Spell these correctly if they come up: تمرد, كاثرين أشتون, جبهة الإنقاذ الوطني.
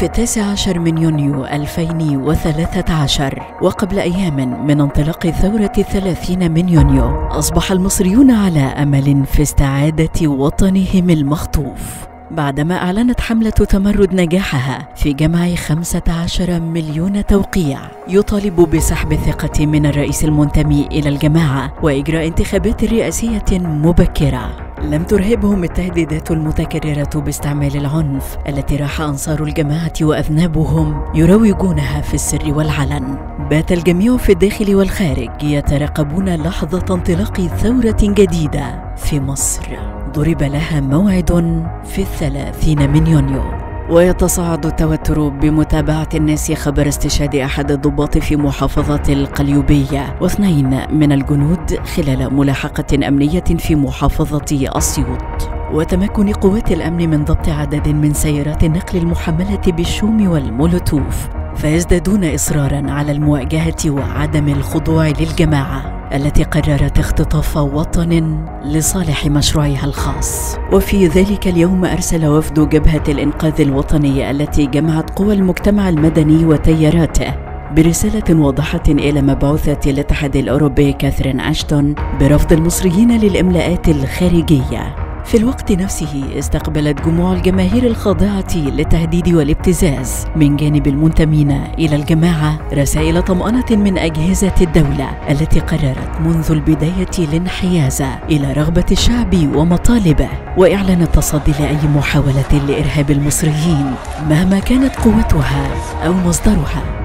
في 19 من يونيو 2013 وقبل أيام من انطلاق ثورة 30 من يونيو، أصبح المصريون على أمل في استعادة وطنهم المخطوف بعدما أعلنت حملة تمرد نجاحها في جمع 15 مليون توقيع يطالب بسحب الثقة من الرئيس المنتمي إلى الجماعة وإجراء انتخابات رئاسية مبكرة. لم ترهبهم التهديدات المتكررة باستعمال العنف التي راح أنصار الجماعة وأذنابهم يروجونها في السر والعلن. بات الجميع في الداخل والخارج يترقبون لحظة انطلاق ثورة جديدة في مصر ضرب لها موعد في 30 من يونيو. ويتصاعد التوتر بمتابعة الناس خبر استشهاد أحد الضباط في محافظة القليوبية واثنين من الجنود خلال ملاحقة أمنية في محافظة أسيوط، وتمكن قوات الأمن من ضبط عدد من سيارات النقل المحملة بالشوم والمولوتوف، فيزدادون إصراراً على المواجهة وعدم الخضوع للجماعة التي قررت اختطاف وطن لصالح مشروعها الخاص. وفي ذلك اليوم أرسل وفد جبهة الإنقاذ الوطني التي جمعت قوى المجتمع المدني وتياراته برسالة واضحة إلى مبعوثة الاتحاد الأوروبي كاثرين أشتون برفض المصريين للإملاءات الخارجية. في الوقت نفسه استقبلت جموع الجماهير الخاضعة للتهديد والابتزاز من جانب المنتمين إلى الجماعة رسائل طمأنة من أجهزة الدولة التي قررت منذ البداية الانحياز إلى رغبة الشعب ومطالبه وإعلان التصدي لأي محاولة لإرهاب المصريين مهما كانت قوتها أو مصدرها.